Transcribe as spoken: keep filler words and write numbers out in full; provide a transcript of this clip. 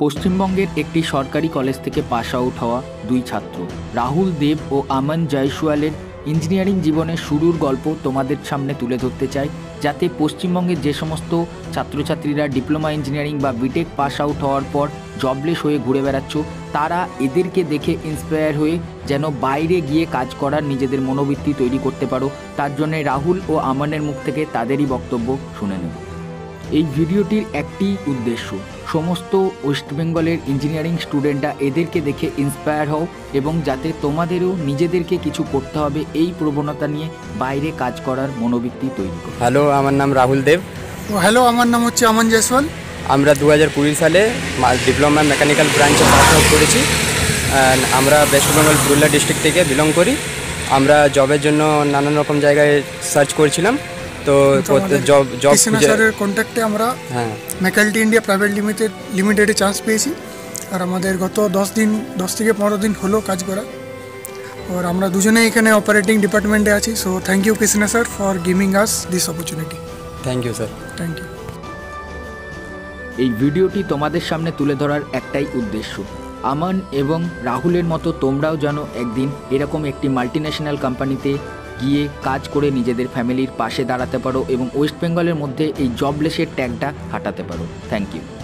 पश्चिमबंगेर एक सरकारी कलेज थेके पास आउट हवा दुई छात्र राहुल देव और आमन जयसवालेर इंजिनियारिंग जीवने शुरूर गल्प तोमादेर सामने तुले धरते चाई जाते पश्चिमबंगेर जे समस्त छात्र छात्रीरा डिप्लोमा इंजिनियारिंग बा बीटेक पास आउट होवार पर जबलेस होये घुरे बेड़ाच्चो तारा एदेरके देखे इंस्पायर हुए जेनो बाइरे गिये काज करार निजेदेर मनोबृत्ति तैरी करते पारो तार जन्य राहुल और आमानेर मुख थेके तादेरई बक्तब्य शुने नेब। এই ভিডিওটির একটি উদ্দেশ্য সমস্ত ওয়েস্ট বেঙ্গলের ইঞ্জিনিয়ারিং স্টুডেন্টরা এদেরকে দেখে ইন্সপায়ার হও এবং যাতে তোমাদেরও নিজেদেরকে কিছু করতে হবে এই প্রবণতা নিয়ে বাইরে কাজ করার মনোবৃত্তি তৈরি করো। হ্যালো, আমার নাম রাহুল দেব। হ্যালো, আমার নাম হচ্ছে আমান জয়সওয়াল। আমরা দু হাজার কুড়ি সালে ডিপ্লোমা মেকানিক্যাল ব্রাঞ্চে পাস আউট করেছি। আমরা ওয়েস্ট বেঙ্গল পুরুলিয়া ডিস্ট্রিক্ট থেকে বিলং করি। আমরা জবের জন্য নানান রকম জায়গায় সার্চ করেছিলাম। तो जॉब जॉब सर कॉन्टैक्टे हाँ मेकल्टी India private limited limited chance पे और हमारे गत दस दिन दस थे पंद्रह दिन हलो काज करा और हमारा दुजने एखे ऑपरेटिंग डिपार्टमेंटे आछि। So thank you Krishna sir for giving us this opportunity. Thank you sir. Thank you. ये भिडियोटी तुम्हारे सामने तुले धरार एकटाई उद्देश्य आमन एवं राहुलेर मतो तोमराओ जानो एकदिन एरकम एकटी माल्टिनेशनल कोम्पानीते গিয়ে কাজ করে নিজেদের ফ্যামিলির পাশে দাঁড়াতে পারো এবং ওয়েস্ট বেঙ্গলের মধ্যে এই জবলেসের ট্যাগটা হাঁটাতে পারো। Thank you.